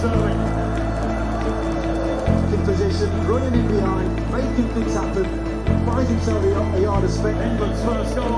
stirring. Good position, running in behind, making things happen, finds himself a yard of space. England's first goal.